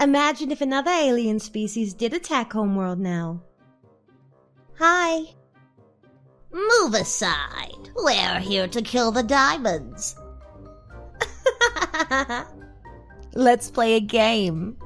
Imagine if another alien species did attack Homeworld now. Hi. Move aside. We're here to kill the diamonds. Let's play a game.